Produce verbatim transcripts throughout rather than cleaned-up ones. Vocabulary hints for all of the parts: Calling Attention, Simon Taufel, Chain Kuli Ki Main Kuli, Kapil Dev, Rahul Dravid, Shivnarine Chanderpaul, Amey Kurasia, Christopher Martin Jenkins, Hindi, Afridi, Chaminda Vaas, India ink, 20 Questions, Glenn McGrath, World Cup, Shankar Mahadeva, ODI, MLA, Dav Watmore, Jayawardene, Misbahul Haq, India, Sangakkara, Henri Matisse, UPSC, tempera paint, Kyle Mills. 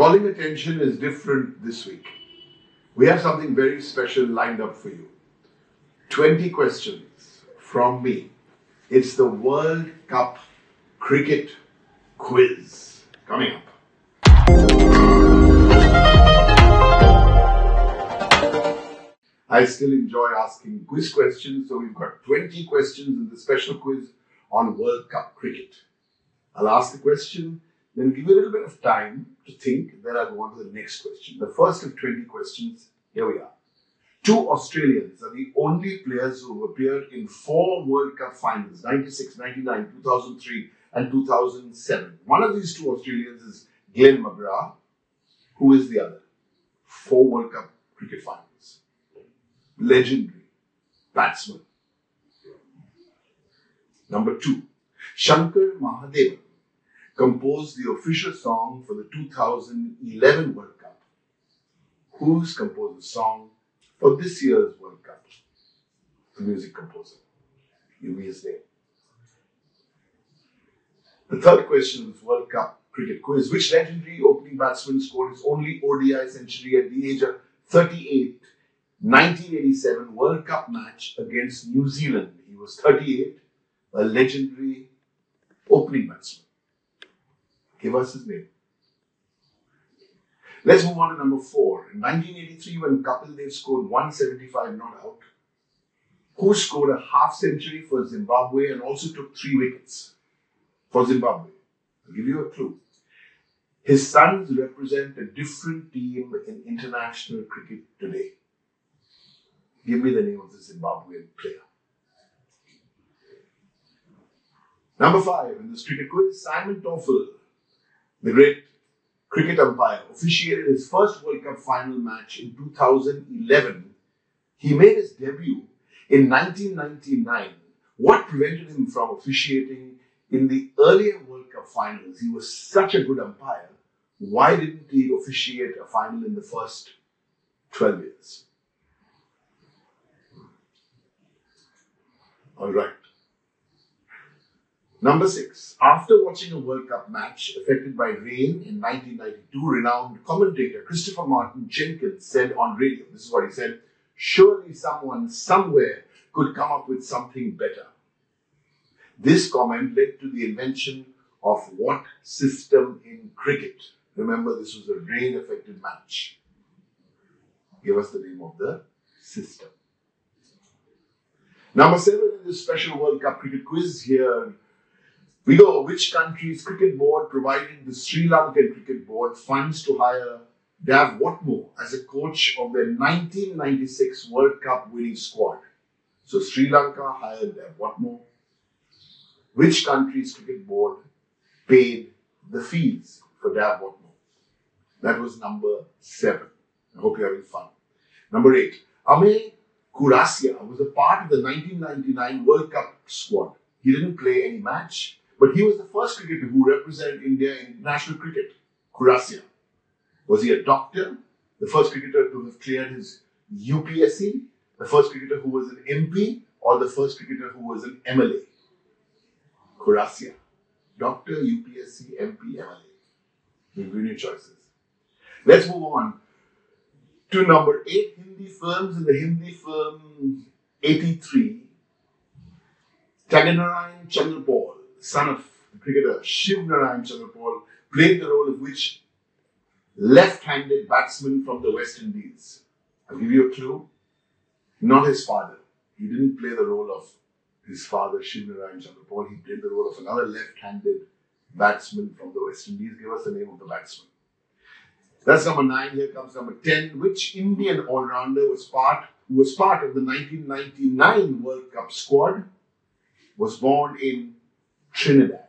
Calling attention is different this week. We have something very special lined up for you. twenty questions from me. It's the World Cup Cricket Quiz coming up. I still enjoy asking quiz questions, so we've got twenty questions in the special quiz on World Cup cricket. I'll ask the question, then give you a little bit of time to think, then I'll go on to the next question. The first of twenty questions, here we are. Two Australians are the only players who have appeared in four World Cup finals, ninety-six, ninety-nine, two thousand three and two thousand seven. One of these two Australians is Glenn McGrath. Who is the other? Four World Cup cricket finals. Legendary batsman. Number two, Shankar Mahadeva composed the official song for the two thousand eleven World Cup. Who's composed the song for this year's World Cup? The music composer. Give me his name. The third question of this World Cup cricket quiz: which legendary opening batsman scored his only O D I century at the age of thirty-eight? nineteen eighty-seven World Cup match against New Zealand. He was thirty-eight, a legendary opening batsman. Give us his name. Let's move on to number four. In nineteen eighty-three, when Kapil Dev scored one seventy-five not out, who scored a half century for Zimbabwe and also took three wickets for Zimbabwe? I'll give you a clue. His sons represent a different team in international cricket today. Give me the name of the Zimbabwean player. Number five in this cricket quiz, Simon Taufel, the great cricket umpire, officiated his first World Cup final match in two thousand eleven. He made his debut in nineteen ninety-nine. What prevented him from officiating in the earlier World Cup finals? He was such a good umpire. Why didn't he officiate a final in the first twelve years? All right. Number six. After watching a World Cup match affected by rain in nineteen ninety-two, renowned commentator Christopher Martin Jenkins said on radio, this is what he said, "Surely someone somewhere could come up with something better." This comment led to the invention of what system in cricket? Remember, this was a rain-affected match. Give us the name of the system. Number seven in this special World Cup cricket quiz, here we go. Which country's cricket board provided the Sri Lankan cricket board funds to hire Dav Watmore as a coach of their nineteen ninety-six World Cup winning squad? So Sri Lanka hired Dav Watmore. Which country's cricket board paid the fees for Dav Watmore? That was number seven. I hope you're having fun. Number eight. Amey Kurasia was a part of the nineteen ninety-nine World Cup squad. He didn't play any match, but he was the first cricketer who represented India in international cricket. Kurasia. Was he a doctor? The first cricketer to have cleared his U P S C? The first cricketer who was an M P? Or the first cricketer who was an M L A? Kurasia. Doctor, U P S C, M P, M L A. Give you new choices. Let's move on to number eight, Hindi films. In the Hindi film eighty-three, Shivnarine Chanderpaul, son of the cricketer Shivnarine Chanderpaul, played the role of which left-handed batsman from the West Indies? I'll give you a clue. Not his father. He didn't play the role of his father, Shivnarine Chanderpaul. He played the role of another left-handed batsman from the West Indies. Give us the name of the batsman. That's number nine. Here comes number ten. Which Indian all-rounder was part was part of the nineteen ninety-nine World Cup squad? Was born in Trinidad.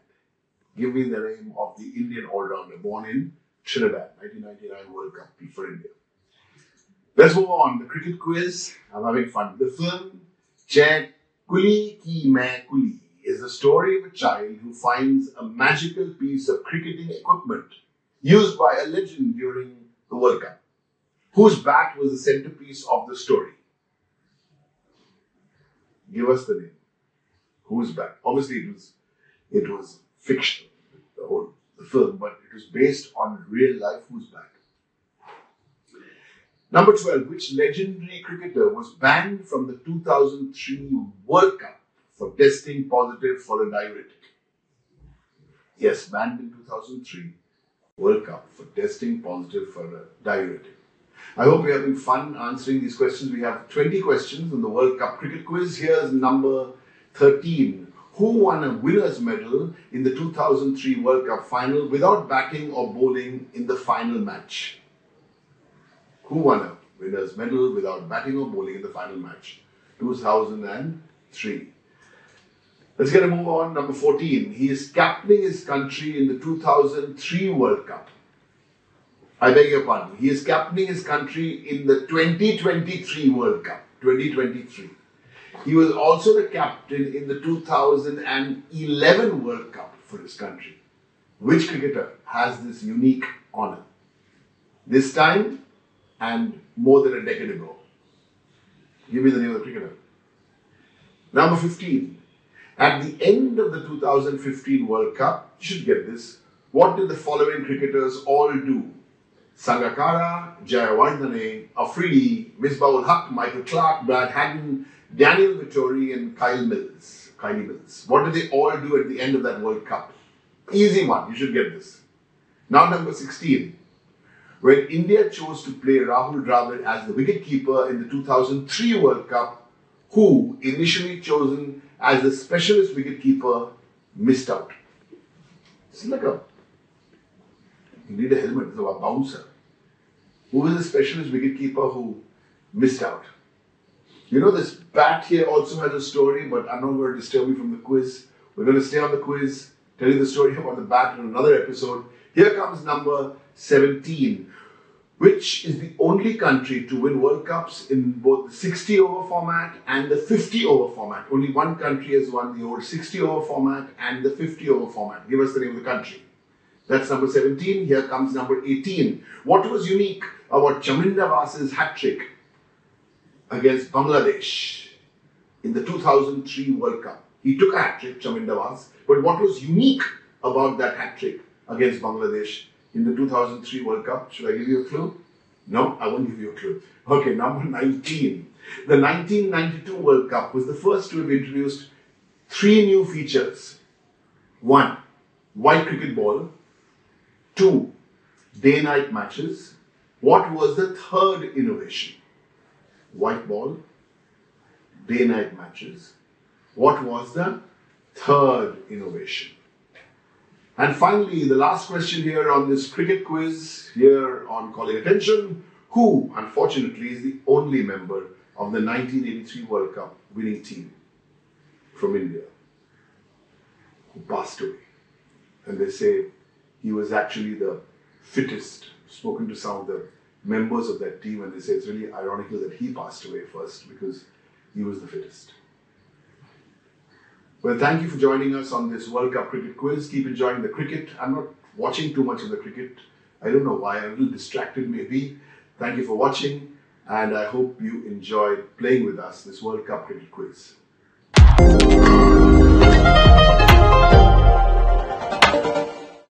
Give me the name of the Indian all-rounder born in Trinidad, nineteen ninety-nine World Cup for India. Let's move on. The cricket quiz. I'm having fun. The film Chain Kuli Ki Main Kuli is the story of a child who finds a magical piece of cricketing equipment used by a legend during the World Cup. Whose bat was the centerpiece of the story? Give us the name. Whose bat? Obviously, it was it was fictional. The whole the film, but it was based on real life Uzbek. Number twelve, which legendary cricketer was banned from the two thousand three World Cup for testing positive for a diuretic? Yes, banned in two thousand three World Cup for testing positive for a diuretic. I hope you're having fun answering these questions. We have twenty questions in the World Cup cricket quiz. Here's number thirteen. Who won a winner's medal in the two thousand three World Cup final without batting or bowling in the final match? Who won a winner's medal without batting or bowling in the final match? two thousand three. Let's get a move on. Number fourteen. He is captaining his country in the two thousand three World Cup. I beg your pardon. He is captaining his country in the twenty twenty-three World Cup. twenty twenty-three. He was also the captain in the two thousand eleven World Cup for his country. Which cricketer has this unique honour? This time and more than a decade ago. Give me the name of the cricketer. Number fifteen. At the end of the two thousand fifteen World Cup, you should get this. What did the following cricketers all do? Sangakkara, Jayawardene, Afridi, Misbahul Haq, Michael Clarke, Brad Haddin, Daniel Vittori and Kyle Mills. Kyle Mills. What did they all do at the end of that World Cup? Easy one. You should get this. Now number sixteen. When India chose to play Rahul Dravid as the wicketkeeper in the two thousand three World Cup, who, initially chosen as the specialist wicketkeeper, missed out? It's like a... You need a helmet. It's a bouncer. Who was the specialist wicketkeeper who missed out? You know, this bat here also has a story, but I'm not going to disturb you from the quiz. We're going to stay on the quiz, tell you the story about the bat in another episode. Here comes number seventeen, which is the only country to win World Cups in both the sixty over format and the fifty over format. Only one country has won the old sixty over format and the fifty over format. Give us the name of the country. That's number seventeen. Here comes number eighteen. What was unique about Chaminda Vaas's hat-trick against Bangladesh in the two thousand three World Cup? He took a hat-trick, Chaminda Vaas, but what was unique about that hat-trick against Bangladesh in the two thousand three World Cup? Should I give you a clue? No, I won't give you a clue. Okay, number nineteen. The nineteen ninety-two World Cup was the first to have introduced three new features. One, white cricket ball. Two, day-night matches. What was the third innovation? White ball, day-night matches. What was the third innovation? And finally, the last question here on this cricket quiz, here on Calling Attention, who, unfortunately, is the only member of the nineteen eighty-three World Cup winning team from India who passed away? And they say he was actually the fittest. I've spoken to some of the members of that team, and they say it's really ironical that he passed away first because he was the fittest. Well, thank you for joining us on this World Cup cricket quiz. Keep enjoying the cricket. I'm not watching too much of the cricket. I don't know why. I'm a little distracted maybe. Thank you for watching, and I hope you enjoyed playing with us this World Cup cricket quiz.